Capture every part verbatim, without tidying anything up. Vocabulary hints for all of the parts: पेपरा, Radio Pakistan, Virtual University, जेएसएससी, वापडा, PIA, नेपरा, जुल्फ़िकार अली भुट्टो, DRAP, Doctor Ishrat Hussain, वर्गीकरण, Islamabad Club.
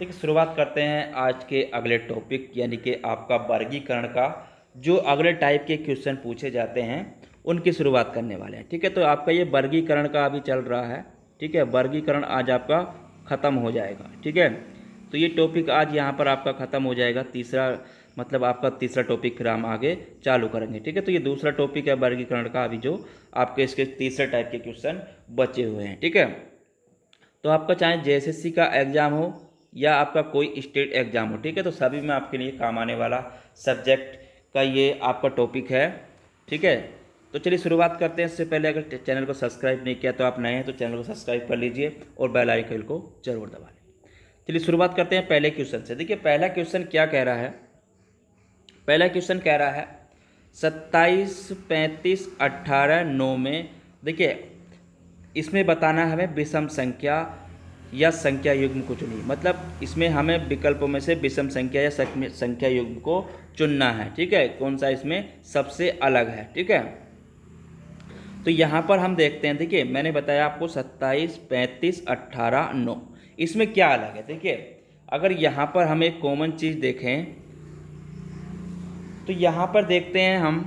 देखिए शुरुआत करते हैं आज के अगले टॉपिक यानी कि आपका वर्गीकरण का, जो अगले टाइप के क्वेश्चन पूछे जाते हैं उनकी शुरुआत करने वाले हैं। ठीक है, तो आपका ये वर्गीकरण का अभी चल रहा है। ठीक है, वर्गीकरण आज आपका ख़त्म हो जाएगा। ठीक है, तो ये टॉपिक आज यहाँ पर आपका ख़त्म हो जाएगा। तीसरा मतलब आपका तीसरा टॉपिक फिर हम आगे चालू करेंगे। ठीक है, तो ये दूसरा टॉपिक है वर्गीकरण का, अभी जो आपके इसके तीसरे टाइप के क्वेश्चन बचे हुए हैं। ठीक है, तो आपका चाहे जेएसएससी का एग्ज़ाम हो या आपका कोई स्टेट एग्ज़ाम हो, ठीक है, तो सभी में आपके लिए काम आने वाला सब्जेक्ट का ये आपका टॉपिक है। ठीक है, तो चलिए शुरुआत करते हैं। इससे पहले अगर चैनल को सब्सक्राइब नहीं किया तो आप नए हैं तो चैनल को सब्सक्राइब कर लीजिए और बेल आइकन को जरूर दबा लें। चलिए शुरुआत करते हैं पहले क्वेश्चन से। देखिए पहला क्वेश्चन क्या कह रहा है, पहला क्वेश्चन कह रहा है सत्ताईस, पैंतीस, अठारह, नौ में। देखिए इसमें बताना है हमें विषम संख्या या संख्या युग्म को चुनिए। मतलब इसमें हमें विकल्पों में से विषम संख्या या संख्या युग्म को चुनना है। ठीक है, कौन सा इसमें सबसे अलग है। ठीक है, तो यहाँ पर हम देखते हैं। देखिए मैंने बताया आपको सत्ताईस, पैंतीस, अठारह, नौ, इसमें क्या अलग है। देखिए अगर यहाँ पर हम एक कॉमन चीज़ देखें तो यहाँ पर देखते हैं हम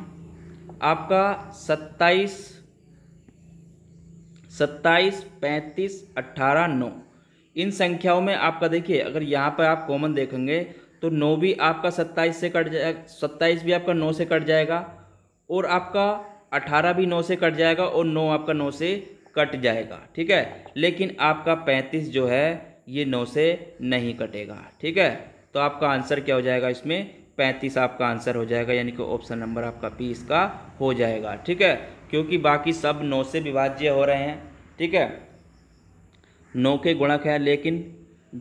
आपका सत्ताईस, सत्ताईस, पैंतीस, अठारह, नौ, इन संख्याओं में आपका देखिए अगर यहाँ पर आप कॉमन देखेंगे तो नौ भी आपका सत्ताईस से कट जाएगा, सत्ताईस भी आपका नौ से कट जाएगा और आपका अठारह भी नौ से कट जाएगा और नौ आपका नौ से कट जाएगा। ठीक है, लेकिन आपका पैंतीस जो है ये नौ से नहीं कटेगा। ठीक है, तो आपका आंसर क्या हो जाएगा, इसमें पैंतीस आपका आंसर हो जाएगा, यानी कि ऑप्शन नंबर आपका बी इसका हो जाएगा। ठीक है, क्योंकि बाकी सब नौ से विभाज्य हो रहे हैं। ठीक है, नौ के गुणक है लेकिन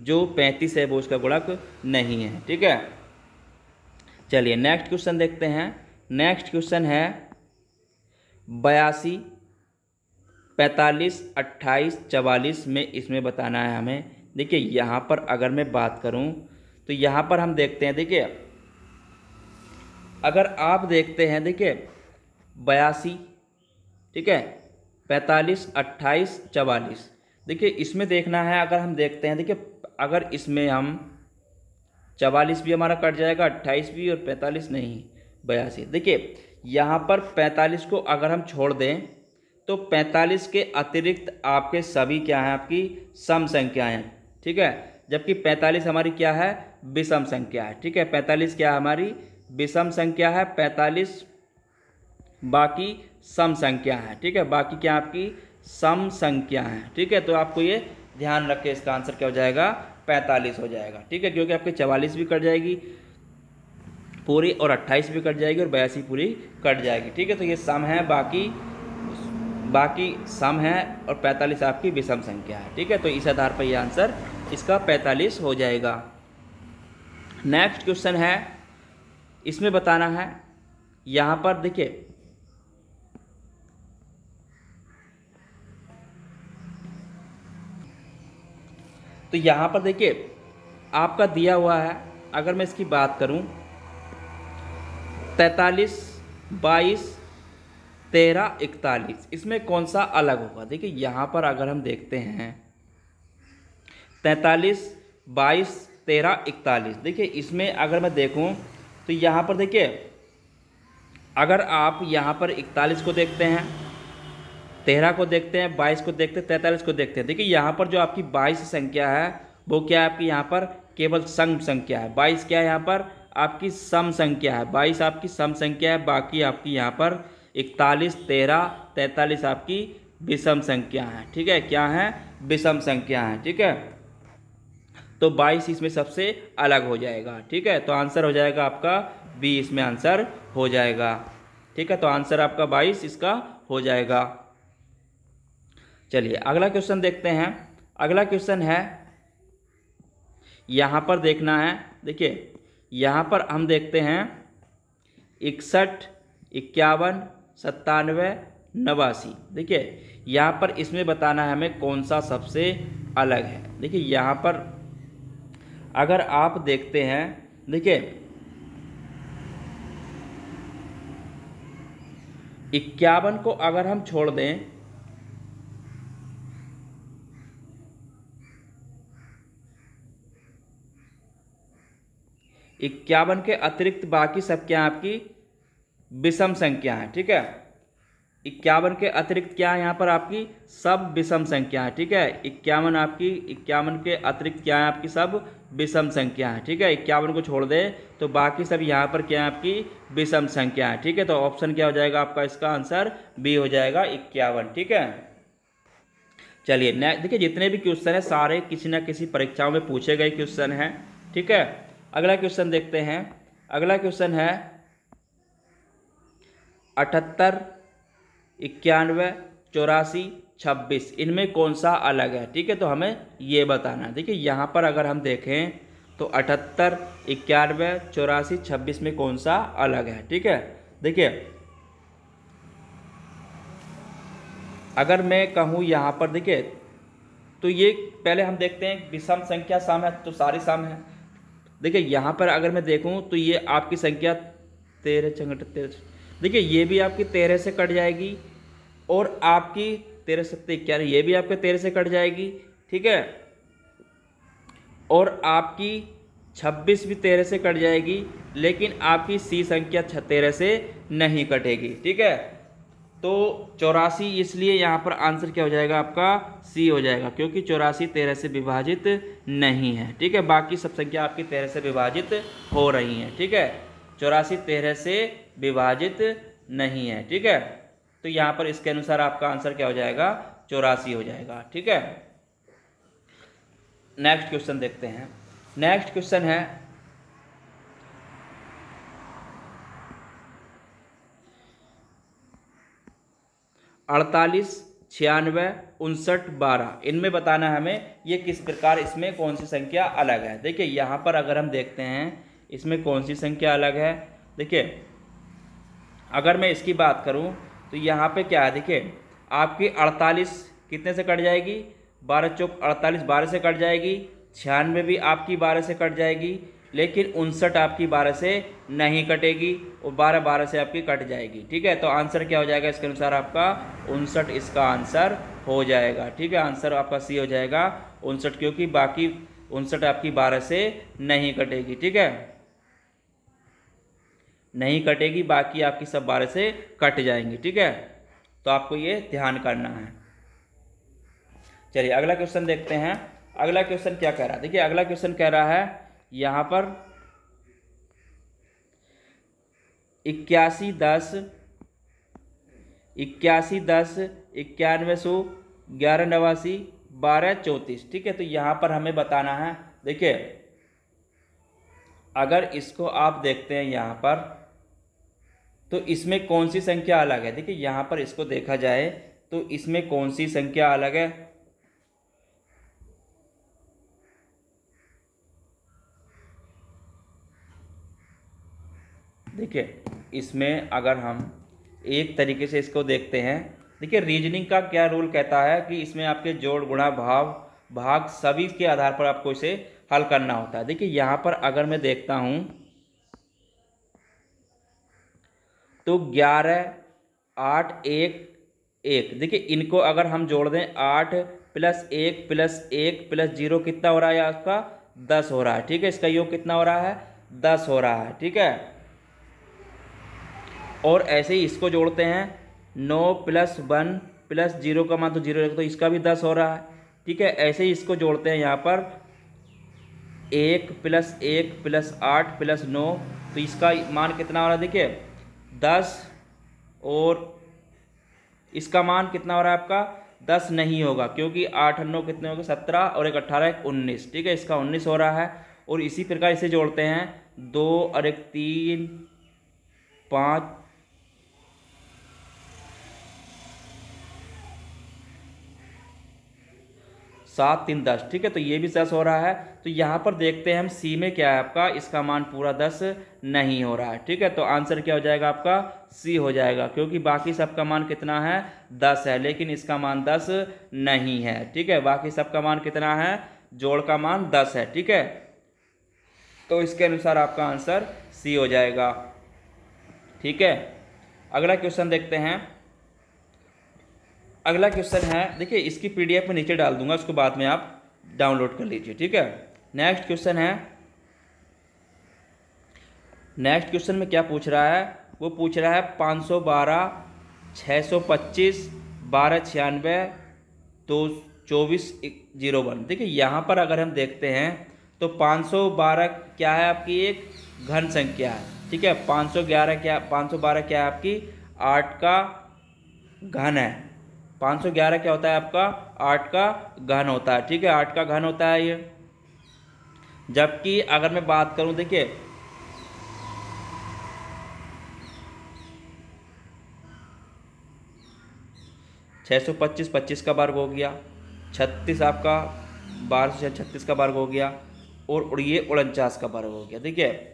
जो पैंतीस है वो उसका गुणक नहीं है। ठीक है, चलिए नेक्स्ट क्वेश्चन देखते हैं। नेक्स्ट क्वेश्चन है बयासी, पैंतालीस, अट्ठाईस, चवालीस में। इसमें बताना है हमें। देखिए यहाँ पर अगर मैं बात करूँ तो यहाँ पर हम देखते हैं। देखिए अगर आप देखते हैं, देखिए बयासी, ठीक है, पैंतालीस, अट्ठाईस, चवालीस, देखिए इसमें देखना है। अगर हम देखते हैं, देखिए अगर इसमें हम चवालीस भी हमारा कट जाएगा, अट्ठाईस भी और पैंतालीस नहीं, बयासी। देखिए यहाँ पर पैंतालीस को अगर हम छोड़ दें तो पैंतालीस के अतिरिक्त आपके सभी क्या हैं, आपकी सम संख्याएँ हैं। ठीक है, जबकि पैंतालीस हमारी क्या है, विषम संख्या है। ठीक है, पैंतालीस क्या हमारी विषम संख्या है, पैंतालीस बाकी सम संख्या है। ठीक है, बाकी क्या आपकी सम संख्या है। ठीक है, तो आपको ये ध्यान रखें, इसका आंसर क्या हो जाएगा, पैंतालीस हो जाएगा। ठीक है, क्योंकि आपकी चवालीस भी कट जाएगी पूरी और अट्ठाईस भी कट जाएगी और बयासी पूरी कट जाएगी। ठीक है, तो ये सम है, बाकी बाकी सम है और पैंतालीस आपकी विषम संख्या है। ठीक है, तो इस आधार पर ये आंसर इसका पैंतालीस हो जाएगा। नेक्स्ट क्वेश्चन है, इसमें बताना है। यहाँ पर देखिए तो यहाँ पर देखिए आपका दिया हुआ है। अगर मैं इसकी बात करूँ तैंतालीस, बाईस, तेरह, इकतालीस, इसमें कौन सा अलग होगा। देखिए यहाँ पर अगर हम देखते हैं तैंतालीस, बाईस, तेरह, इकतालीस, देखिए इसमें अगर मैं देखूँ तो यहाँ पर देखिए अगर आप यहाँ पर इकतालीस को देखते हैं, तेरह को देखते हैं, बाईस को देखते हैं, तैंतालीस को देखते हैं। देखिए यहाँ पर जो आपकी बाईस संख्या है वो क्या है, आपकी यहाँ पर केवल सम संख्या है। बाईस क्या है, यहाँ पर आपकी सम संख्या है। बाईस आपकी सम संख्या है, बाकी आपकी यहाँ पर इकतालीस, तेरह, तैंतालीस आपकी विषम संख्या है। ठीक है, क्या है, विषम संख्या है। ठीक है, तो बाईस इसमें सबसे अलग हो जाएगा। ठीक है, तो आंसर हो जाएगा आपका बी इसमें आंसर हो जाएगा। ठीक है, तो आंसर आपका बाईस इसका हो जाएगा। चलिए अगला क्वेश्चन देखते हैं। अगला क्वेश्चन है, यहाँ पर देखना है। देखिए यहाँ पर हम देखते हैं इकसठ, इक्यावन, सत्तानवे, नवासी। देखिए यहाँ पर इसमें बताना है हमें कौन सा सबसे अलग है। देखिए यहाँ पर अगर आप देखते हैं, देखिए इक्यावन को अगर हम छोड़ दें इक्यावन के अतिरिक्त बाकी सब क्या आपकी विषम संख्या है। ठीक है, इक्यावन के अतिरिक्त क्या है यहाँ पर आपकी सब विषम संख्या है। ठीक है, इक्यावन आपकी इक्यावन के अतिरिक्त क्या है आपकी सब विषम संख्या है। ठीक है, इक्यावन को छोड़ दे तो बाकी सब यहाँ पर क्या है आपकी विषम संख्या है। ठीक है, तो ऑप्शन क्या हो जाएगा आपका, इसका आंसर बी हो जाएगा इक्यावन। ठीक है, चलिए नेक्स्ट देखिए, जितने भी क्वेश्चन है सारे किसी न किसी परीक्षाओं में पूछे गए क्वेश्चन हैं। ठीक है, अगला क्वेश्चन देखते हैं। अगला क्वेश्चन है अठहत्तर, इक्यानवे, चौरासी, छब्बीस, इनमें कौन सा अलग है। ठीक है, तो हमें ये बताना है। देखिए यहाँ पर अगर हम देखें तो अठहत्तर, इक्यानवे, चौरासी, छब्बीस में कौन सा अलग है। ठीक है, देखिए अगर मैं कहूँ यहाँ पर देखिए, तो ये पहले हम देखते हैं विषम संख्या सम है तो सारी सम है। देखिए यहाँ पर अगर मैं देखूँ तो ये आपकी संख्या तेरह चंगट तेरह, देखिए ये भी आपकी तेरह से कट जाएगी और आपकी तेरह सत्तर इक्यानवे, ये भी आपके तेरह से कट जाएगी। ठीक है, और आपकी छब्बीस भी तेरह से कट जाएगी, लेकिन आपकी सी संख्या तेरह से नहीं कटेगी। ठीक है, तो चौरासी, इसलिए यहाँ पर आंसर क्या हो जाएगा आपका सी हो जाएगा, क्योंकि चौरासी तेरह से विभाजित नहीं है। ठीक है, बाकी सब संख्या आपकी तेरह से विभाजित हो रही है। ठीक है, चौरासी तेरह से विभाजित नहीं है। ठीक है, तो यहाँ पर इसके अनुसार आपका आंसर क्या हो जाएगा, चौरासी हो जाएगा। ठीक है, नेक्स्ट क्वेश्चन देखते हैं। नेक्स्ट क्वेश्चन है अड़तालीस, छियानवे, उनसठ, बारह, इनमें बताना है हमें ये किस प्रकार, इसमें कौन सी संख्या अलग है। देखिए यहाँ पर अगर हम देखते हैं इसमें कौन सी संख्या अलग है। देखिए अगर मैं इसकी बात करूँ तो यहाँ पे क्या है, देखिए आपकी अड़तालीस कितने से कट जाएगी, बारह चौक अड़तालीस, बारह से कट जाएगी, छियानवे भी आपकी बारह से कट जाएगी, लेकिन उनसठ आपकी बारह से नहीं कटेगी और बारह बारह से आपकी कट जाएगी। ठीक है, तो आंसर क्या हो जाएगा इसके अनुसार आपका उनसठ, इसका आंसर हो जाएगा। ठीक है, आंसर आपका सी हो जाएगा उनसठ, क्योंकि बाकी उनसठ आपकी बारह से नहीं कटेगी। ठीक है, नहीं कटेगी, बाकी आपकी सब बारह से कट जाएंगी। ठीक है, तो आपको ये ध्यान करना है। चलिए अगला क्वेश्चन देखते हैं। अगला क्वेश्चन क्या कह रहा है, देखिए अगला क्वेश्चन कह रहा है यहाँ पर इक्यासी दस, इक्यासी दस, इक्यानवे सौ, ग्यारह नवासी, बारह चौंतीस। ठीक है, तो यहाँ पर हमें बताना है। देखिए अगर इसको आप देखते हैं यहाँ पर, तो इसमें कौन सी संख्या अलग है। देखिए यहाँ पर इसको देखा जाए तो इसमें कौन सी संख्या अलग है। देखिए इसमें अगर हम एक तरीके से इसको देखते हैं, देखिए रीजनिंग का क्या रूल कहता है कि इसमें आपके जोड़ गुणा भाव भाग सभी के आधार पर आपको इसे हल करना होता है। देखिए यहाँ पर अगर मैं देखता हूँ तो ग्यारह, आठ, एक, एक, देखिए इनको अगर हम जोड़ दें, आठ प्लस एक प्लस एक प्लस जीरो कितना हो रहा है आपका, दस हो रहा है। ठीक है, इसका योग कितना हो रहा है, दस हो रहा है। ठीक है, और ऐसे ही इसको जोड़ते हैं, नौ प्लस वन प्लस जीरो का मान तो जीरो, तो इसका भी दस हो रहा है। ठीक है, ऐसे ही इसको जोड़ते हैं यहाँ पर, एक प्लस एक प्लस आठ प्लस नौ, तो इसका मान कितना हो रहा है, देखिए दस, और इसका मान कितना हो रहा है आपका, दस नहीं होगा, क्योंकि आठ और नौ कितने हो गए, सत्रह और एक अट्ठारह, एक उन्नीस। ठीक है, इसका उन्नीस हो रहा है, और इसी प्रकार इसे जोड़ते हैं, दो और एक तीन, पाँच, सात, तीन, दस। ठीक है, तो ये भी दस हो रहा है। तो यहाँ पर देखते हैं हम सी में क्या है आपका, इसका मान पूरा दस नहीं हो रहा है। ठीक है, तो आंसर क्या हो जाएगा आपका, सी हो जाएगा, क्योंकि बाकी सबका मान कितना है, दस है, लेकिन इसका मान दस नहीं है। ठीक है, बाकी सबका मान कितना है, जोड़ का मान दस है। ठीक है, तो इसके अनुसार आपका आंसर सी हो जाएगा। ठीक है, अगला क्वेश्चन देखते हैं। अगला क्वेश्चन है, देखिए इसकी पीडीएफ में नीचे डाल दूंगा, उसको बाद में आप डाउनलोड कर लीजिए। ठीक है, नेक्स्ट क्वेश्चन है नेक्स्ट क्वेश्चन में क्या पूछ रहा है, वो पूछ रहा है पाँच सौ बारह, छः सौ पच्चीस, बारह छियानवे, दो चौबीस जीरो वन। देखिए यहाँ पर अगर हम देखते हैं तो पाँच सौ बारह क्या है, आपकी एक घन संख्या है, ठीक है। पाँच सौ ग्यारह क्या, पाँच सौ बारह क्या है, आपकी आठ का घन है। पाँच सौ ग्यारह क्या होता है, आपका आठ का घन होता है, ठीक है, आठ का घन होता है ये। जबकि अगर मैं बात करूँ, देखिए छः सौ पच्चीस, पच्चीस का वर्ग हो गया, छत्तीस आपका बारह सौ छत्तीस का वर्ग हो गया, और ये उनचास का वर्ग हो गया। देखिए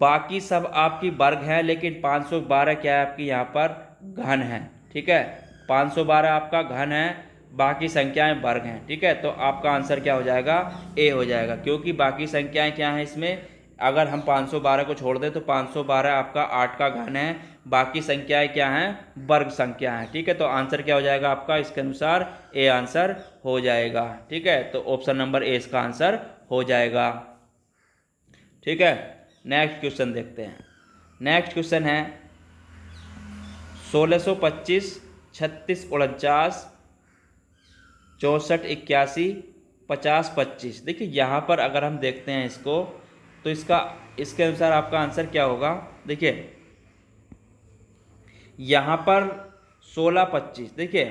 बाकी सब आपकी वर्ग है, लेकिन पाँच सौ बारह क्या है, आपकी यहाँ पर घन है, ठीक है। पाँच सौ बारह आपका घन है, बाकी संख्याएं वर्ग हैं, ठीक है। तो आपका आंसर क्या हो जाएगा, ए हो जाएगा, क्योंकि बाकी संख्याएं क्या हैं इसमें, अगर हम पाँच सौ बारह को छोड़ दें तो पाँच सौ बारह आपका आठ का घन है, बाकी संख्याएं क्या हैं, वर्ग संख्या हैं, ठीक है। तो आंसर क्या हो जाएगा आपका, इसके अनुसार ए आंसर हो जाएगा, ठीक है। तो ऑप्शन नंबर ए इसका आंसर हो जाएगा, ठीक है। नेक्स्ट क्वेश्चन देखते हैं। नेक्स्ट क्वेश्चन है सोलह सौ पच्चीस, छत्तीस उनचास, चौंसठ इक्यासी, पचास पच्चीस। देखिए यहाँ पर अगर हम देखते हैं इसको, तो इसका इसके अनुसार आपका आंसर क्या होगा। देखिए यहाँ पर सोलह पच्चीस, देखिए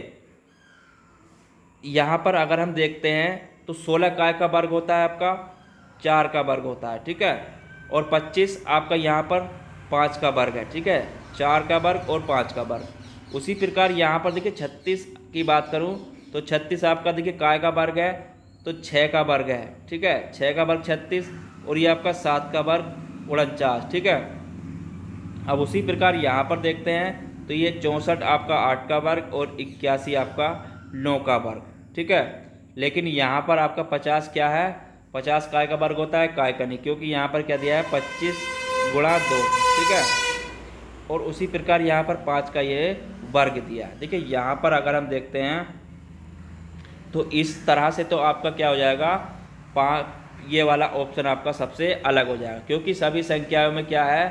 यहाँ पर अगर हम देखते हैं तो सोलह काय का वर्ग होता है, आपका चार का वर्ग होता है, ठीक है। और पच्चीस आपका यहाँ पर पाँच का वर्ग है, ठीक है, चार का वर्ग और पाँच का वर्ग। उसी प्रकार यहाँ पर देखिए छत्तीस की बात करूँ तो छत्तीस आपका देखिए काय का वर्ग है, तो छः का वर्ग है, ठीक है, छः का वर्ग छत्तीस, और ये आपका सात का वर्ग उनचास, ठीक है। अब उसी प्रकार यहाँ पर देखते हैं तो ये चौंसठ आपका आठ का वर्ग और इक्यासी आपका नौ का वर्ग, ठीक है। लेकिन यहाँ पर आपका पचास क्या है, पचास काय का वर्ग होता है, काय का नहीं, क्योंकि यहाँ पर क्या दिया है, पच्चीस गुणा दो, ठीक है। और उसी प्रकार यहाँ पर पाँच का ये वर्ग दिया है। देखिए यहाँ पर अगर हम देखते हैं तो इस तरह से तो आपका क्या हो जाएगा, पाँच ये वाला ऑप्शन आपका सबसे अलग हो जाएगा, क्योंकि सभी संख्याओं में क्या है,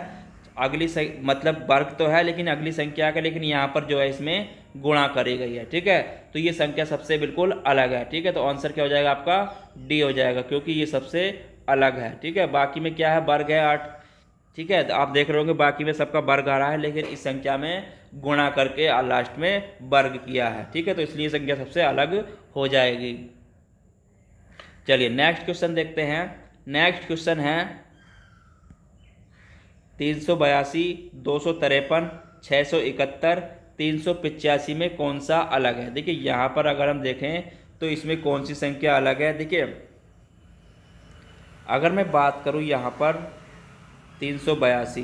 अगली मतलब वर्ग तो है लेकिन अगली संख्या का, लेकिन यहाँ पर जो है इसमें गुणा करी गई है, ठीक है। तो ये संख्या सबसे बिल्कुल अलग है, ठीक है। तो आंसर क्या हो जाएगा आपका, डी हो जाएगा, क्योंकि ये सबसे अलग है, ठीक है। बाकी में क्या है, वर्ग है आठ, ठीक है। तो आप देख रहे होंगे बाकी में सबका वर्ग आ रहा है, लेकिन इस संख्या में गुणा करके लास्ट में वर्ग किया है, ठीक है। तो इसलिए संख्या सबसे अलग हो जाएगी। चलिए नेक्स्ट क्वेश्चन देखते हैं। नेक्स्ट क्वेश्चन है तीन सौ बयासी, दो सौ तिरपन, छः सौ इकहत्तर, तीन सौ पचासी में कौन सा अलग है। देखिए यहाँ पर अगर हम देखें तो इसमें कौन सी संख्या अलग है। देखिए अगर मैं बात करूँ यहाँ पर तीन सौ बयासी,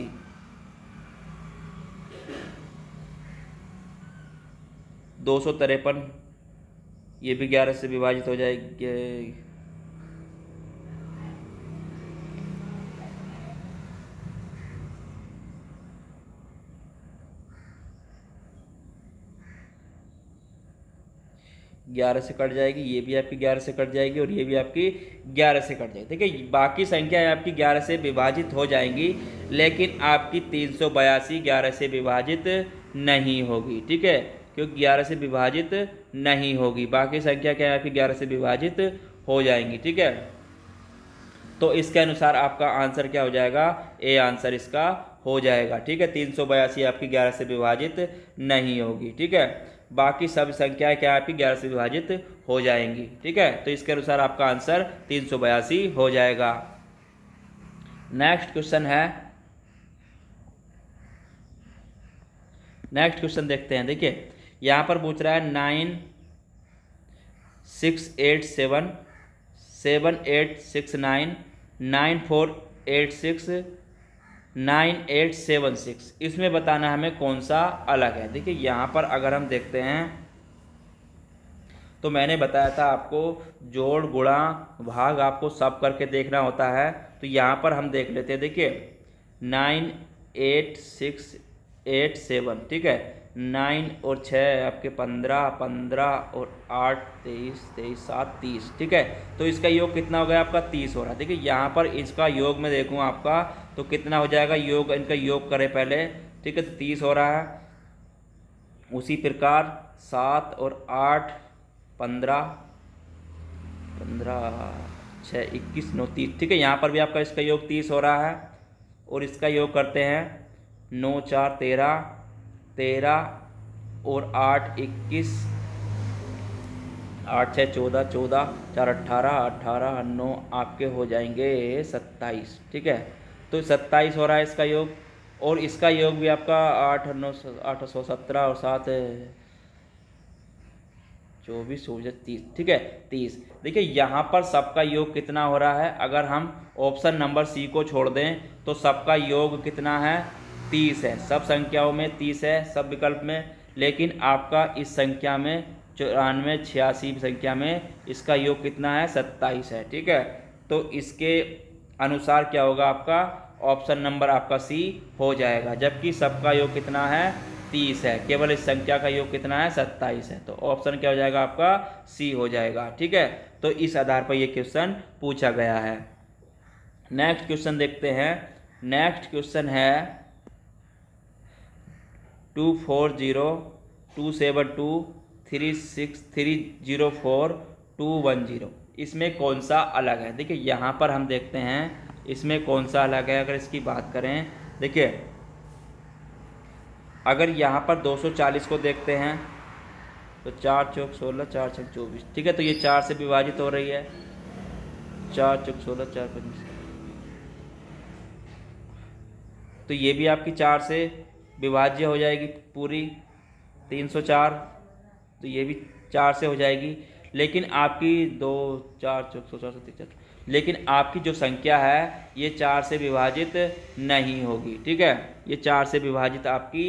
दो सौ तिरपन, ये भी ग्यारह से विभाजित हो जाएगी, ग्यारह से कट जाएगी, ये भी आपकी ग्यारह से कट जाएगी, और ये भी आपकी ग्यारह से कट जाएगी। देखिए बाकी संख्याएं आपकी ग्यारह से विभाजित हो जाएंगी, लेकिन आपकी तीन सौ बयासी ग्यारह से विभाजित नहीं होगी, ठीक है, क्योंकि ग्यारह से विभाजित नहीं होगी। बाकी संख्या क्या है, आपकी ग्यारह से विभाजित हो जाएंगी, ठीक है। तो इसके अनुसार आपका आंसर क्या हो जाएगा, ए आंसर इसका हो जाएगा, ठीक है। तीन सौ बयासी आपकी ग्यारह से विभाजित नहीं होगी, ठीक है। बाकी सब संख्याएं क्या आपकी ग्यारह से विभाजित हो जाएंगी, ठीक है। तो इसके अनुसार आपका आंसर तीन सौ बयासी हो जाएगा। नेक्स्ट क्वेश्चन है, नेक्स्ट क्वेश्चन देखते हैं। देखिए यहाँ पर पूछ रहा है nine six eight seven, seven eight six nine, nine four eight six, nine eight seven six, इसमें बताना हमें कौन सा अलग है। देखिए यहाँ पर अगर हम देखते हैं तो मैंने बताया था आपको जोड़ गुणा भाग आपको सब करके देखना होता है, तो यहाँ पर हम देख लेते हैं। देखिए nine eight six eight seven, ठीक है, नाइन और छः आपके पंद्रह, पंद्रह और आठ तेईस, तेईस सात तीस, ठीक है। तो इसका योग कितना हो गया आपका तीस हो रहा है, ठीक है। यहाँ पर इसका योग मैं देखूँ आपका तो कितना हो जाएगा योग, इनका योग करें पहले, ठीक है। तो तीस हो रहा है। उसी प्रकार सात और आठ पंद्रह, पंद्रह छः इक्कीस नौ तीस, ठीक है। यहाँ पर भी आपका इसका योग तीस हो रहा है। और इसका योग करते हैं नौ चार तेरह, तेरह और आठ इक्कीस, आठ छः चौदह, चौदह चार अट्ठारह, अट्ठारह नौ आपके हो जाएंगे सत्ताईस, ठीक है। तो सत्ताईस हो रहा है इसका योग। और इसका योग भी आपका आठ नौ आठ सौ सत्रह और सात चौबीस हो जाए तीस, ठीक है तीस। देखिए यहाँ पर सबका योग कितना हो रहा है, अगर हम ऑप्शन नंबर सी को छोड़ दें तो सबका योग कितना है तीस है, सब संख्याओं में तीस है सब विकल्प में। लेकिन आपका इस संख्या में चौरानवे छियासी संख्या में इसका योग कितना है सत्ताईस है, ठीक है। तो इसके अनुसार क्या होगा आपका ऑप्शन नंबर आपका सी हो जाएगा, जबकि सबका योग कितना है तीस है, केवल इस संख्या का योग कितना है सत्ताईस है। तो ऑप्शन क्या हो जाएगा आपका सी हो जाएगा, ठीक है। तो इस आधार पर यह क्वेश्चन पूछा गया है। नेक्स्ट क्वेश्चन देखते हैं। नेक्स्ट क्वेश्चन है two four zero two seven two three six three zero four two one zero, इसमें कौन सा अलग है। देखिए यहाँ पर हम देखते हैं इसमें कौन सा अलग है। अगर इसकी बात करें, देखिए अगर यहाँ पर दो सौ चालीस को देखते हैं तो चार चौक सोलह, चार छः चौबीस, ठीक है। तो ये चार से विभाजित हो रही है, चार चौक सोलह, चार पंच, तो ये भी आपकी चार से विभाज्य हो जाएगी पूरी तीन सौ चार, तो ये भी चार से हो जाएगी। लेकिन आपकी दो चार चौक सौ चार सौ तीन, लेकिन आपकी जो संख्या है ये चार से विभाजित नहीं होगी, ठीक है। ये चार से विभाजित आपकी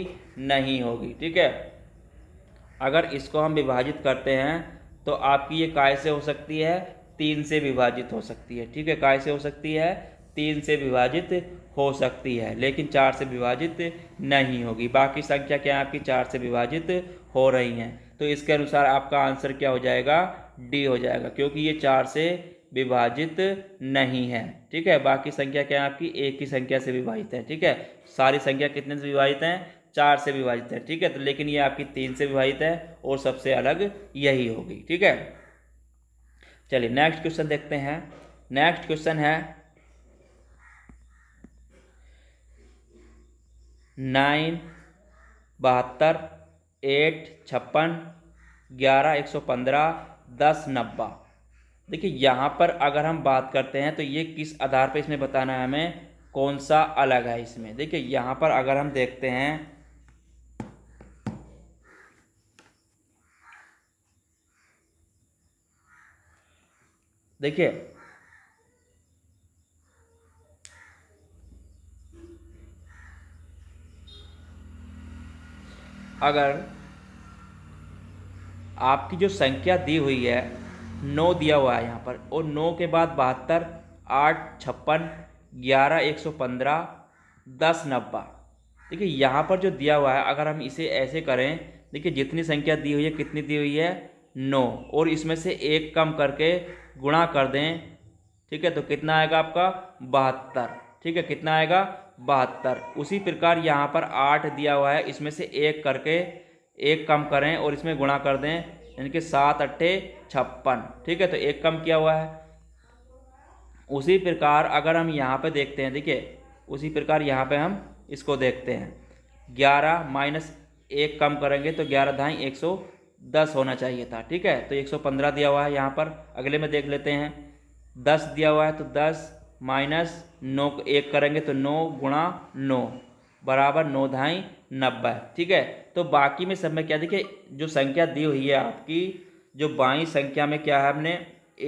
नहीं होगी, ठीक है। अगर इसको हम विभाजित करते हैं तो आपकी ये काय से हो सकती है, तीन से विभाजित हो सकती है, ठीक है। काय से हो सकती है, तीन से विभाजित हो सकती है, लेकिन चार से विभाजित नहीं होगी। बाकी संख्या क्या है आपकी चार से विभाजित हो रही हैं। तो इसके अनुसार आपका आंसर क्या हो जाएगा डी हो जाएगा, क्योंकि ये चार से विभाजित नहीं है, ठीक है। बाकी संख्या क्या है आपकी एक ही संख्या से विभाजित है, ठीक है। सारी संख्या कितने से विभाजित हैं, चार से विभाजित है, ठीक है। तो लेकिन ये आपकी तीन से विभाजित है और सबसे अलग यही होगी, ठीक है। चलिए नेक्स्ट क्वेश्चन देखते हैं। नेक्स्ट क्वेश्चन है नाइन बहत्तर, एट छप्पन, ग्यारह एक सौ पंद्रह, दस नब्बा। देखिए यहाँ पर अगर हम बात करते हैं तो ये किस आधार पर इसमें बताना है हमें कौन सा अलग है इसमें। देखिए यहाँ पर अगर हम देखते हैं देखिए अगर आपकी जो संख्या दी हुई है नौ दिया हुआ है यहाँ पर, और नौ के बाद बहत्तर, आठ छप्पन, ग्यारह एक सौ पंद्रह, दस नब्बा। देखिए यहाँ पर जो दिया हुआ है अगर हम इसे ऐसे करें, देखिए जितनी संख्या दी हुई है कितनी दी हुई है नौ, और इसमें से एक कम करके गुणा कर दें, ठीक है। तो कितना आएगा आपका बहत्तर, ठीक है। कितना आएगा बहत्तर। उसी प्रकार यहाँ पर आठ दिया हुआ है, इसमें से एक करके एक कम करें और इसमें गुणा कर दें, यानी कि सात अट्ठे छप्पन, ठीक है। तो एक कम किया हुआ है। उसी प्रकार अगर हम यहाँ पे देखते हैं, देखिए उसी प्रकार यहाँ पे हम इसको देखते हैं, ग्यारह माइनस एक कम करेंगे तो ग्यारह धाई एक सौ दस होना चाहिए था, ठीक है। तो एक सौ पंद्रह दिया हुआ है यहाँ पर। अगले में देख लेते हैं, दस दिया हुआ है तो दस माइनस नौ को एक करेंगे तो नौ गुणा नौ बराबर नौ धाई नब्बे, ठीक है। तो बाकी में सब में क्या, देखिए जो संख्या दी हुई है आपकी जो बाई संख्या में क्या है, हमने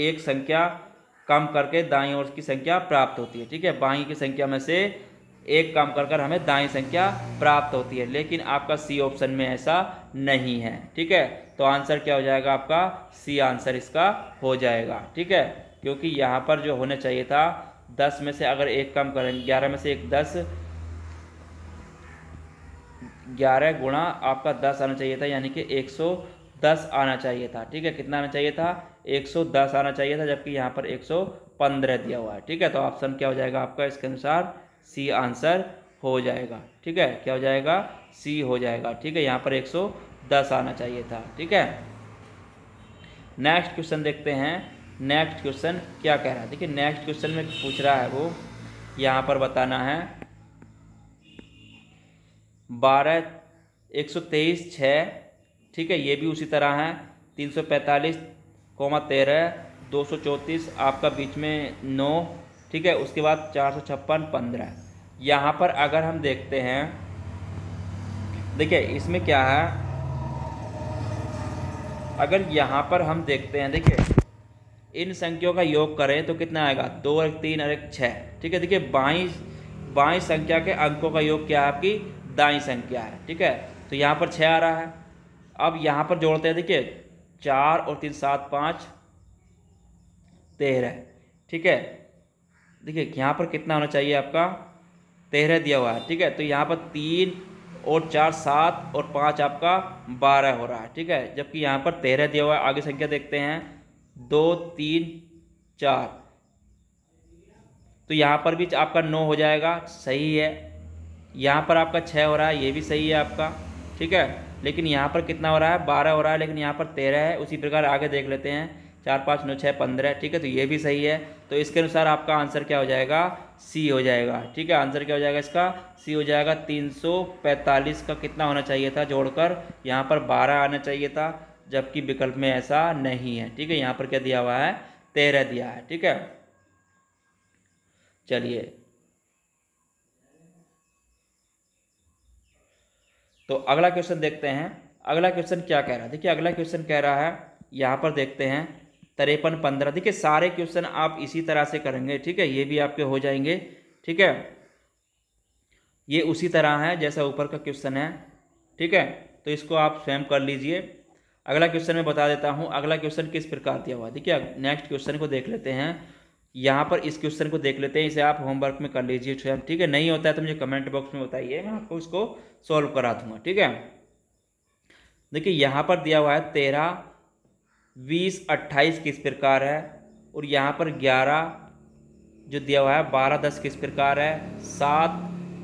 एक संख्या कम करके दाई ओर की संख्या प्राप्त होती है, ठीक है। बाई की संख्या में से एक कम कर कर हमें दाई संख्या प्राप्त होती है, लेकिन आपका सी ऑप्शन में ऐसा नहीं है, ठीक है। तो आंसर क्या हो जाएगा आपका सी आंसर इसका हो जाएगा, ठीक है। क्योंकि यहाँ पर जो होना चाहिए था दस में से अगर एक कम करें, ग्यारह में से एक दस, ग्यारह गुणा आपका दस आना चाहिए था, यानी कि एक सौ दस आना चाहिए था। ठीक है, कितना आना चाहिए था? एक सौ दस आना चाहिए था, जबकि यहाँ पर एक सौ पंद्रह दिया हुआ है। ठीक है, तो ऑप्शन क्या हो जाएगा आपका इसके अनुसार? सी आंसर हो जाएगा। ठीक है, क्या हो जाएगा? सी हो जाएगा। ठीक है, यहाँ पर एक सौ दस आना चाहिए था। ठीक है, नेक्स्ट क्वेश्चन देखते हैं। नेक्स्ट क्वेश्चन क्या कह रहा है? देखिए, नेक्स्ट क्वेश्चन में पूछ रहा है वो, यहाँ पर बताना है बारह एक सौ तेईस छः, ठीक है, ये भी उसी तरह है, तीन सौ पैंतालीस कोमा तेरह, दो सौ चौंतीस आपका बीच में नौ, ठीक है, उसके बाद चार सौ छप्पन पंद्रह। यहाँ पर अगर हम देखते हैं, देखिए इसमें क्या है, अगर यहाँ पर हम देखते हैं, देखिए इन संख्याओं का योग करें तो कितना आएगा? दो और एक तीन और एक छः। ठीक है, देखिए बाईस बाईस संख्या के अंकों का योग क्या है? आपकी दाईं संख्या है। ठीक है, तो यहाँ पर छः आ रहा है। अब यहाँ पर जोड़ते हैं, देखिए चार और तीन सात पाँच तेरह। ठीक है, देखिए यहाँ पर कितना होना चाहिए आपका? तेरह दिया हुआ है। ठीक है, तो यहाँ पर तीन और चार सात और पाँच आपका बारह हो रहा है। ठीक है, जबकि यहाँ पर तेरह दिया हुआ है। आगे संख्या देखते हैं, दो तीन चार, तो यहाँ पर भी आपका नौ हो जाएगा, सही है। यहाँ पर आपका छः हो रहा है, ये भी सही है आपका। ठीक है, लेकिन यहाँ पर कितना हो रहा है? बारह हो रहा है, लेकिन यहाँ पर तेरह है। उसी प्रकार आगे देख लेते हैं, चार पाँच नौ छः पंद्रह। ठीक है, तो ये भी सही है। तो इसके अनुसार आपका आंसर क्या हो जाएगा? सी हो जाएगा। ठीक है, आंसर क्या हो जाएगा इसका? सी हो जाएगा। तीन सौ पैंतालीस का कितना होना चाहिए था जोड़कर? यहाँ पर बारह आना चाहिए था, जबकि विकल्प में ऐसा नहीं है। ठीक है, यहाँ पर क्या दिया हुआ है? तेरह दिया है। ठीक है, चलिए, तो अगला क्वेश्चन देखते हैं। अगला क्वेश्चन क्या कह रहा है? देखिए अगला क्वेश्चन कह रहा है, यहाँ पर देखते हैं तिरपन पंद्रह। देखिए सारे क्वेश्चन आप इसी तरह से करेंगे। ठीक है, ये भी आपके हो जाएंगे। ठीक है, ये उसी तरह है जैसा ऊपर का क्वेश्चन है। ठीक है, तो इसको आप स्वयं कर लीजिए। अगला क्वेश्चन मैं बता देता हूँ, अगला क्वेश्चन किस प्रकार दिया हुआ। देखिए नेक्स्ट क्वेश्चन को देख लेते हैं। यहाँ पर इस क्वेश्चन को देख लेते हैं, इसे आप होमवर्क में कर लीजिए स्वयं। ठीक है, नहीं होता है तो मुझे कमेंट बॉक्स में बताइए, मैं आपको इसको सॉल्व करा दूंगा। ठीक है, देखिए यहाँ पर दिया हुआ है तेरह बीस अट्ठाईस किस प्रकार है, और यहाँ पर ग्यारह जो दिया हुआ है बारह दस किस प्रकार है, सात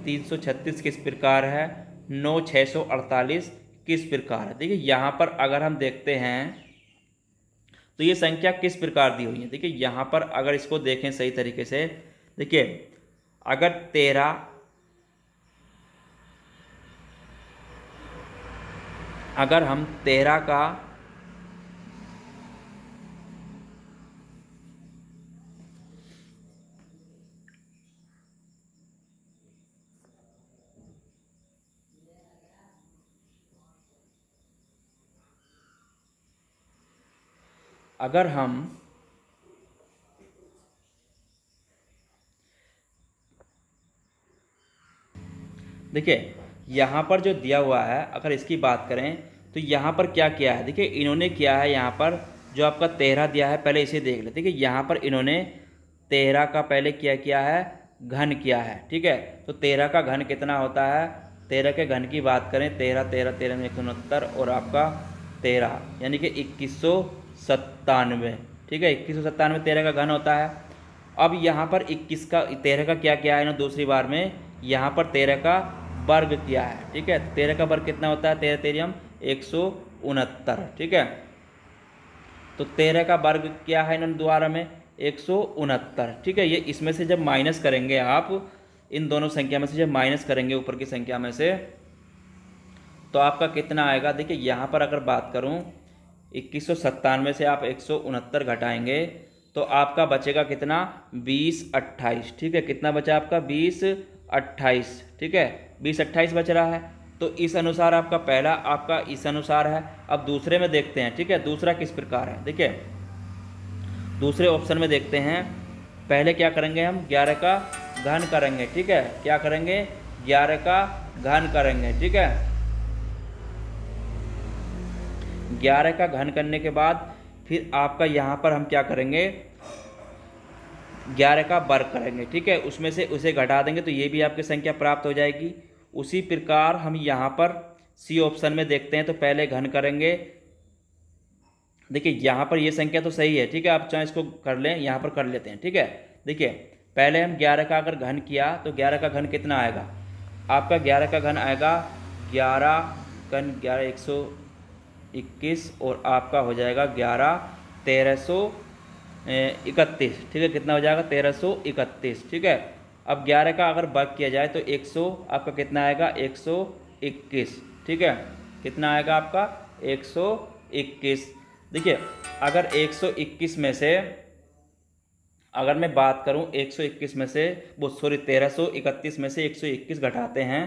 तीन सौ छत्तीस किस प्रकार है, नौ छः सौ अड़तालीस किस प्रकार है। देखिए यहाँ पर अगर हम देखते हैं तो ये संख्या किस प्रकार दी हुई है। देखिए यहाँ पर अगर इसको देखें सही तरीके से, देखिए अगर तेरह अगर हम तेरह का अगर हम देखिए यहाँ पर जो दिया हुआ है, अगर इसकी बात करें तो यहाँ पर क्या किया है। देखिए इन्होंने किया है, यहाँ पर जो आपका तेरह दिया है, पहले इसे देख लेते हैं कि यहाँ पर इन्होंने तेरह का पहले क्या किया है? घन किया है। ठीक है, तो तेरह का घन कितना होता है? तेरह के घन की बात करें, तेरह तेरह तेरह में एक उनहत्तर और आपका तेरह, यानी कि इक्कीस सौ सत्तानवे। ठीक है, इक्कीस सौ सत्तानवे तेरह का घन होता है। अब यहाँ पर इक्कीस का तेरह का क्या किया है इन्होंने दूसरी बार में? यहाँ पर तेरह का वर्ग किया है। ठीक है, तेरह का वर्ग कितना होता है? तेरह तेरियम एक सौ उनहत्तर। ठीक है, तो तेरह का वर्ग क्या है इन्होंने दोबारा में? एक सौ उनहत्तर। ठीक है, ये इसमें से जब माइनस करेंगे आप, इन दोनों संख्या में से जब माइनस करेंगे ऊपर की संख्या में से, तो आपका कितना आएगा? देखिए यहाँ पर अगर बात करूँ, इक्कीस सौ सत्तानवे से आप एक सौ उनहत्तर घटाएँगे तो आपका बचेगा कितना? बीस अट्ठाईस। ठीक है, कितना बचा आपका? बीस अट्ठाईस। ठीक है, बीस अट्ठाईस बच रहा है। तो इस अनुसार आपका पहला आपका इस अनुसार है। अब दूसरे में देखते हैं। ठीक है, दूसरा किस प्रकार है? देखिए दूसरे ऑप्शन में देखते हैं, पहले क्या करेंगे हम? ग्यारह का घन करेंगे। ठीक है, क्या करेंगे? ग्यारह का घन करेंगे। ठीक है, ग्यारह का घन करने के बाद फिर आपका यहाँ पर हम क्या करेंगे? ग्यारह का वर्ग करेंगे। ठीक है, उसमें से उसे घटा देंगे तो ये भी आपकी संख्या प्राप्त हो जाएगी। उसी प्रकार हम यहाँ पर सी ऑप्शन में देखते हैं तो पहले घन करेंगे। देखिए यहाँ पर ये संख्या तो सही है, ठीक है, आप चाहे इसको कर लें, यहाँ पर कर लेते हैं, ठीक है। देखिए पहले हम ग्यारह का अगर घन किया तो ग्यारह का घन कितना आएगा आपका, ग्यारह का घन आएगा ग्यारह घन ग्यारह एक सौ इक्कीस और आपका हो जाएगा ग्यारह तेरह सौ इकतीस, ठीक है, कितना हो जाएगा तेरह सौ इकतीस, ठीक है। अब ग्यारह का अगर वर्ग किया जाए तो एक सौ आपका कितना आएगा एक सौ इक्कीस, ठीक है, कितना आएगा आपका एक सौ इक्कीस। देखिए अगर एक सौ इक्कीस में से अगर मैं बात करूं एक सौ इक्कीस में से वो सॉरी तेरह सौ इकतीस में से एक सौ इक्कीस घटाते हैं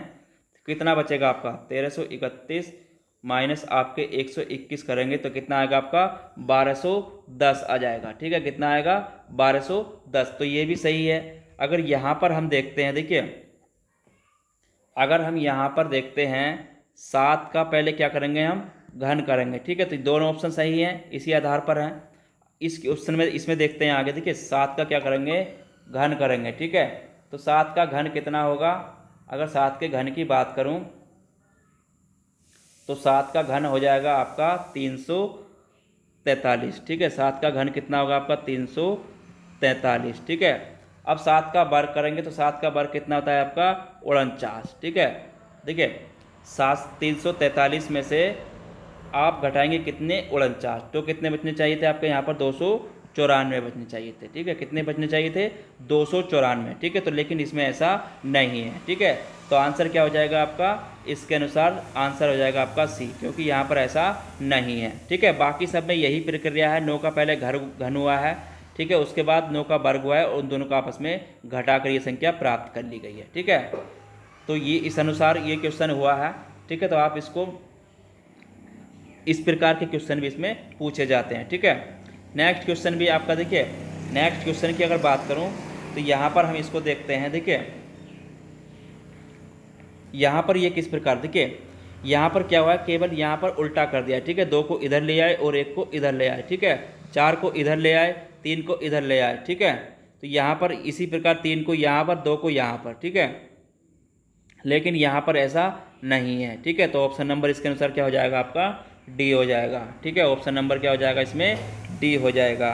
कितना बचेगा आपका तेरह सौ इकतीस माइनस आपके एक सौ इक्कीस करेंगे तो कितना आएगा आपका बारह सौ दस आ जाएगा, ठीक है, कितना आएगा बारह सौ दस। तो ये भी सही है। अगर यहाँ पर हम देखते हैं, देखिए अगर हम यहाँ पर देखते हैं सात का पहले क्या करेंगे हम घन करेंगे, ठीक है, तो दोनों ऑप्शन सही हैं, इसी आधार पर हैं। इस ऑप्शन में इसमें देखते हैं आगे, देखिए सात का क्या करेंगे घन करेंगे, ठीक है, तो सात का घन कितना होगा, अगर सात के घन की बात करूं तो सात का घन हो जाएगा आपका तीन सौ तैंतालीस, ठीक है, सात का घन कितना होगा आपका तीन सौ तैंतालीस, ठीक है। अब सात का वर्ग करेंगे तो सात का वर्ग कितना होता है आपका उनचास, ठीक है। देखिए सात तीन सौ तैंतालीस में से आप घटाएंगे कितने उनचास, तो कितने बचने चाहिए थे आपके यहाँ पर दो सौ चौरानवे बचने चाहिए थे, ठीक है, कितने बचने चाहिए थे दो सौ चौरानवे, ठीक है, तो लेकिन इसमें ऐसा नहीं है, ठीक है। तो आंसर क्या हो जाएगा आपका, इसके अनुसार आंसर हो जाएगा आपका सी, क्योंकि यहाँ पर ऐसा नहीं है, ठीक है। बाकी सब में यही प्रक्रिया है, नौ का पहले घर घन हुआ है, ठीक है, उसके बाद नौ का वर्ग हुआ है और उन दोनों का आपस में घटाकर ये संख्या प्राप्त कर ली गई है, ठीक है। तो ये इस अनुसार ये क्वेश्चन हुआ है, ठीक है। तो आप इसको इस प्रकार के क्वेश्चन भी इसमें पूछे जाते हैं, ठीक है। नेक्स्ट क्वेश्चन भी आपका, देखिए नेक्स्ट क्वेश्चन की अगर बात करूं तो यहाँ पर हम इसको देखते हैं, देखिए यहाँ पर ये किस प्रकार, देखिए यहाँ पर क्या हुआ है, केवल यहाँ पर उल्टा कर दिया, ठीक है, दो को इधर ले आए और एक को इधर ले आए, ठीक है, चार को इधर ले आए, तीन को इधर ले आए, ठीक है। तो यहाँ पर इसी प्रकार तीन को यहाँ पर, दो को यहाँ पर, ठीक है, लेकिन यहाँ पर ऐसा नहीं है, ठीक है। तो ऑप्शन नंबर इसके अनुसार क्या हो जाएगा आपका डी हो जाएगा, ठीक है, ऑप्शन नंबर क्या हो जाएगा इसमें डी हो जाएगा।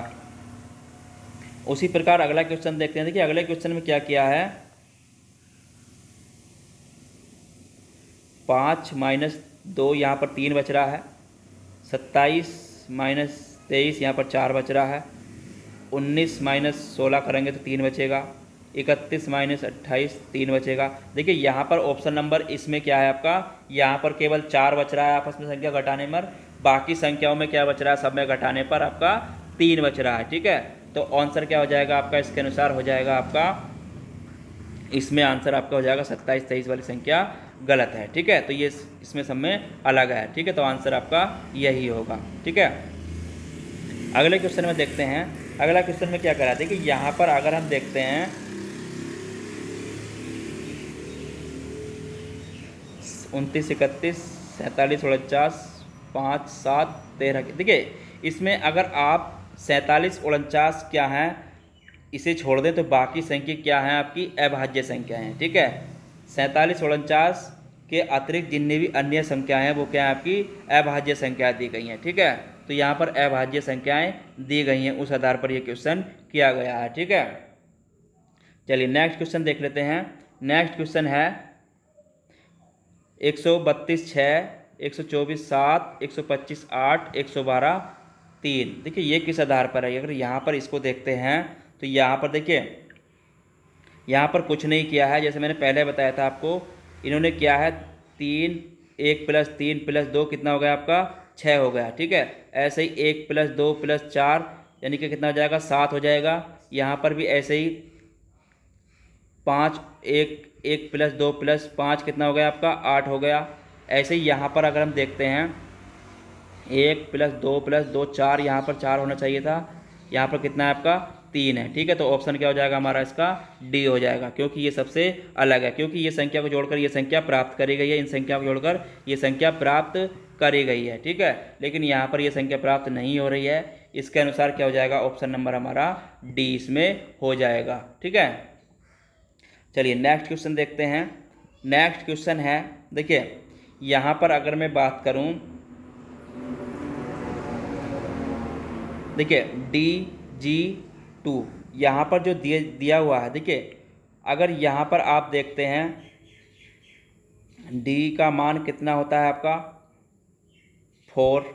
उसी प्रकार अगला क्वेश्चन देखते हैं, देखिए अगले क्वेश्चन में क्या किया है, पाँच माइनस दो यहाँ पर तीन बच रहा है, सत्ताईस माइनस तेईस यहाँ पर चार बच रहा है, उन्नीस माइनस सोलह करेंगे तो तीन बचेगा, इकतीस माइनस अट्ठाईस तीन बचेगा। देखिए यहाँ पर ऑप्शन नंबर इसमें क्या है आपका, यहाँ पर केवल चार बच रहा है आपस में संख्या घटाने पर, बाकी संख्याओं में क्या बच रहा है सब में घटाने पर आपका तीन बच रहा है, ठीक है। तो आंसर क्या हो जाएगा आपका, इसके अनुसार हो जाएगा आपका, इसमें आंसर आपका हो जाएगा सत्ताईस तेईस वाली संख्या गलत है, ठीक है, तो ये इसमें सब में अलग है, ठीक है, तो आंसर आपका यही होगा, ठीक है। अगले क्वेश्चन में देखते हैं, अगला क्वेश्चन में क्या करा, देखिए यहाँ पर अगर हम देखते हैं उनतीस इकतीस सैंतालीस उनचास पाँच सात तेरह, देखिए इसमें अगर आप सैंतालीस उनचास क्या हैं इसे छोड़ दें तो बाकी संख्या क्या हैं आपकी अभाज्य संख्या हैं, ठीक है। सैंतालीस उनचास के अतिरिक्त जितनी भी अन्य संख्याएं हैं वो क्या है आपकी अभाज्य संख्याएं दी गई हैं, ठीक है, तो यहाँ पर अभाज्य संख्याएं दी गई हैं, उस आधार पर यह क्वेश्चन किया गया है, ठीक है। चलिए नेक्स्ट क्वेश्चन देख लेते हैं। नेक्स्ट क्वेश्चन है एक सौ बत्तीस छः, एक सौ चौबीस सात, एक सौ पच्चीस आठ, एक सौ बारह तीन। देखिए ये किस आधार पर है, अगर यहाँ पर इसको देखते हैं तो यहाँ पर देखिए यहाँ पर कुछ नहीं किया है, जैसे मैंने पहले बताया था आपको, इन्होंने क्या है तीन एक प्लस तीन प्लस दो कितना हो गया आपका छः हो गया, ठीक है, ऐसे ही एक प्लस दो प्लस चार यानी कि कितना हो जाएगा सात हो जाएगा, यहाँ पर भी ऐसे ही पाँच एक एक प्लस दो प्लस पाँच कितना हो गया आपका आठ हो गया, ऐसे ही यहाँ पर अगर हम देखते हैं एक प्लस दो प्लस दो चार, यहाँ पर चार होना चाहिए था, यहाँ पर कितना है आपका तीन है, ठीक है, तो ऑप्शन क्या हो जाएगा हमारा इसका डी हो जाएगा, क्योंकि ये सबसे अलग है, क्योंकि ये संख्या को जोड़कर ये संख्या प्राप्त करी गई है, इन संख्या को जोड़कर ये संख्या प्राप्त करी गई है, ठीक है, लेकिन यहाँ पर ये संख्या प्राप्त नहीं हो रही है, इसके अनुसार क्या हो जाएगा ऑप्शन नंबर हमारा डी इसमें हो जाएगा, ठीक है। चलिए नेक्स्ट क्वेश्चन देखते हैं। नेक्स्ट क्वेश्चन है, देखिए यहाँ पर अगर मैं बात करूँ, देखिए डी जी टू यहाँ पर जो दिया दिया हुआ है, देखिए अगर यहाँ पर आप देखते हैं डी का मान कितना होता है आपका फोर,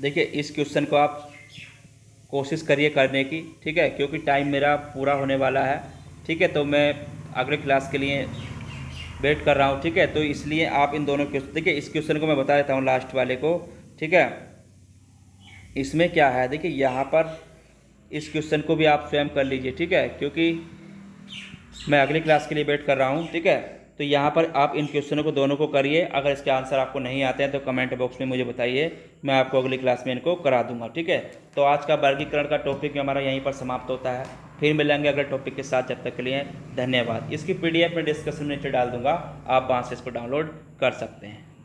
देखिए इस क्वेश्चन को आप कोशिश करिए करने की, ठीक है, क्योंकि टाइम मेरा पूरा होने वाला है, ठीक है, तो मैं अगले क्लास के लिए वेट कर रहा हूँ, ठीक है, तो इसलिए आप इन दोनों क्वेश्चन, देखिए इस क्वेश्चन को मैं बता देता हूँ लास्ट वाले को, ठीक है, इसमें क्या है, देखिए यहाँ पर इस क्वेश्चन को भी आप स्वयं कर लीजिए, ठीक है, क्योंकि मैं अगली क्लास के लिए वेट कर रहा हूँ, ठीक है, तो यहाँ पर आप इन क्वेश्चनों को दोनों को करिए, अगर इसके आंसर आपको नहीं आते हैं तो कमेंट बॉक्स में मुझे बताइए, मैं आपको अगली क्लास में इनको करा दूंगा, ठीक है। तो आज का वर्गीकरण का टॉपिक हमारा यहीं पर समाप्त होता है, फिर मिलेंगे अगले टॉपिक के साथ, जब तक के लिए धन्यवाद। इसकी पीडीएफ में डिस्कशन में नीचे डाल दूंगा, आप वहाँ से इसको डाउनलोड कर सकते हैं।